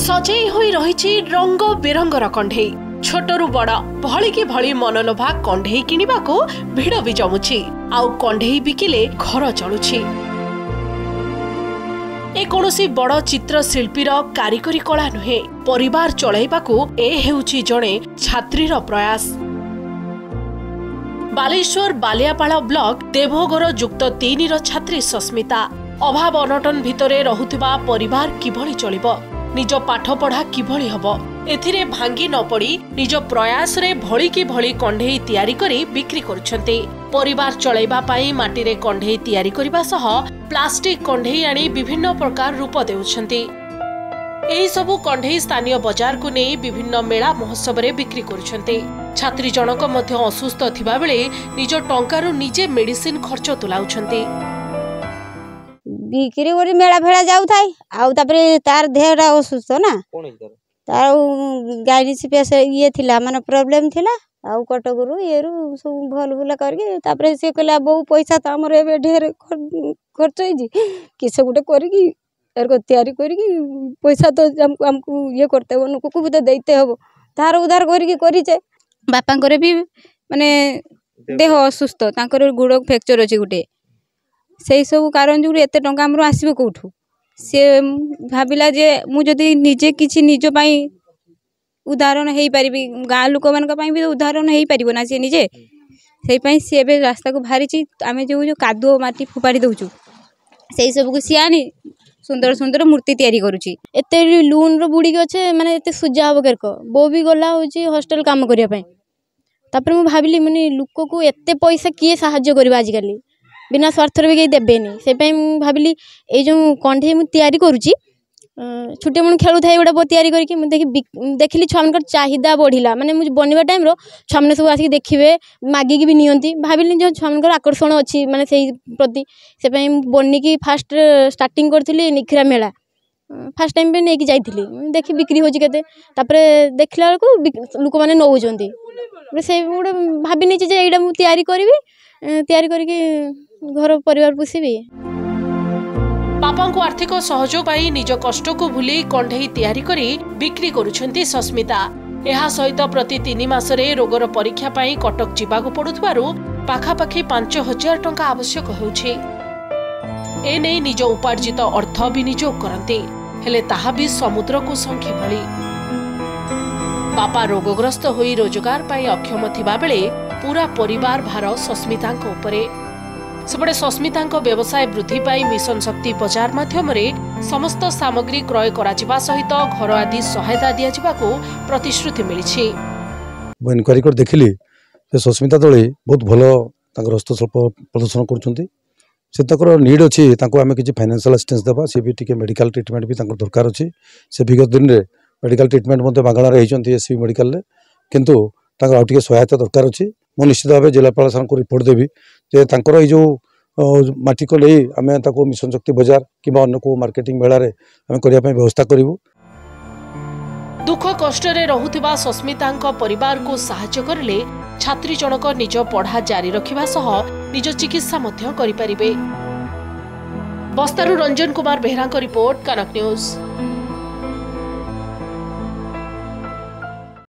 सजेई होई रही रंग बेरंगर कंढे छोटरू बड़ा भली की भली मनलोभा कंढे किणवाको भिड़ भी जमुची आउ कंढे बिकिले घर चलुची। ए कोनोसी बड़ चित्रशिल्पीर कारिगरी कला नुहे, परिवार चलाइबाको ए हेउची जणे छात्रीर प्रयास। बालेश्वर बालियापाड़ा ब्लॉक देवघर युक्त 3 रो छात्री सस्मिता अभाव अनटन भितरे रहुथिबा परिवार किभली चलिबो, निज पाठ पढ़ा किभली हबो, एथिरे भांगी न पड़ी निज प्रयास रे भली की भली कंढे तैयारी करी बिक्री करुछन्ते। परिवार चलाइबा पाई माटी रे कंढे तैयारी करिबा सह प्लास्टिक कंढे आनी विभिन्न प्रकार रूप देउछन्ते। एही सबु कंढे स्थानीय बाजार को नेई विभिन्न मेला महोत्सव रे बिक्री करुछन्ते। छात्री जनक मध्य असुस्थ थिबा बेले निज टंकारु निजे मेडिसिन खर्च तुलाउछन्ते। बिक्री करी मेला भेड़ा जाउ थाई आउ तापरे तार देहरा असुस्थ ना तार गाइनी से पैसे ये थिला माने प्रॉब्लम थिला आउ कटगुरु येरु सब भल भुला करके तापरे से कहला बहु पैसा त हमर एबे ढेर खर्च होई जी किस गुटे करी की एरको तैयारी करी की पैसा तो हमको हमको ये करते हो उनको को भी तो देते हो तार उधार करी की करी छे। बापा को भी माने देह असुस्थ तांकर गुड़ फ्रैक्चर अछि गुटे से सब कारण जो एत टाँग आम आसवे कौटू सी भाविला जे मुझे निजे किसी निजपाई उदाहरण हो पारि गाँ लोक मान भी उदाहरण हो पारना सी निजे से रास्ता को बाहरी आम जो कादुओ माटी फोपाड़ी दौचु से सबको सी आनी सुंदर सुंदर मूर्ति तैयारी करुच्ची। एत लुन रुड़ी अच्छे मानते एत सुजा हम केरक बो भी गला हूँ हॉस्टल काम करने मु भाविली मानने लोक को एत पैसा किए साहाय्य कर आजिकल बिना स्वार्थ भी कहीं देवेनि से भाविली ये जो कंढे मुझे तैयारी करुच्ची छोटे मुझे खेलू था गोटे तैयारी करके देखिली छुआ मान चाहिदा बढ़ला माने मुझे बनवा टाइम छुआ मैंने सब आसिक देखिए मागिकी भी नियंती भाविली जो छुआ मान आकर्षण अच्छी माने से प्रति से बनिकी फास्ट स्टार्ट करी निखिरा मेला फास्ट टाइम नहीं जाइली देखी बिक्री होते देखला बेलू लोक मैंने नौ से गोटे भाभी नहीं यहाँ मुझे तैयारी करके घर परिवार पोषिबी। बापा को आर्थिक सहयोग पाई निज कष्ट को भूली कंढे तैयारी करी बिक्री करुछन्ती सस्मिता। एहा सहित प्रति 3 मासरे रोगर परीक्षा पाई कटक जीवाकु पडुथबारु पाखापाखी 5000 टंका आवश्यक होउछि। ए नै निज उपार्जित अर्थ विनियोग करन्ते हेले ताहा भी समुद्र को संखे भली। बापा रोगग्रस्त होई रोजगार पाई अक्षम थिबा बेले पूरा परिवार भार सस्मितांक उपरे। सेपटे सस्मितांक व्यवसाय वृद्धि पाई मिशन शक्ति बाजार माध्यम रे समस्त सामग्री क्रय करा सहित घर आदि सहायता दिया जिबा को प्रतिश्रुति मिली छी। बन करी कर देखली से सस्मिता दळे बहुत भलो तांकर हस्तशिल्प प्रदर्शन करछन्ती से तांकर नीड अछि तांको आमे किछि फाइनेंशियल असिस्टेंस देबा से भी टिके मेडिकल ट्रीटमेंट भी तांकर दरकार अछि से विगत दिन रे मेडिकल ट्रीटमेंट मते बांगला रे हिचन्ती एसवी मेडिकल रे किंतु तांकर आउटिके सहायता दरकार अछि। मु निश्चित भाव जिलापाल सर को रिपोर्ट देवी जे तांकर ये जो माटी को ले आमे ताको मिशन शक्ति बाजार किबा अन्य को मार्केटिंग मेला रे आमे करिया पई व्यवस्था करिवु। दुख कष्ट रे रहुथिबा सस्मितांक परिवार को सहायता करले छात्री जनक निज पढ़ा जारी रखिबा सह निज चिकित्सा मध्य करि परिबे। बस्तारु रंजन कुमार बेहरा को रिपोर्ट, कनक न्यूज।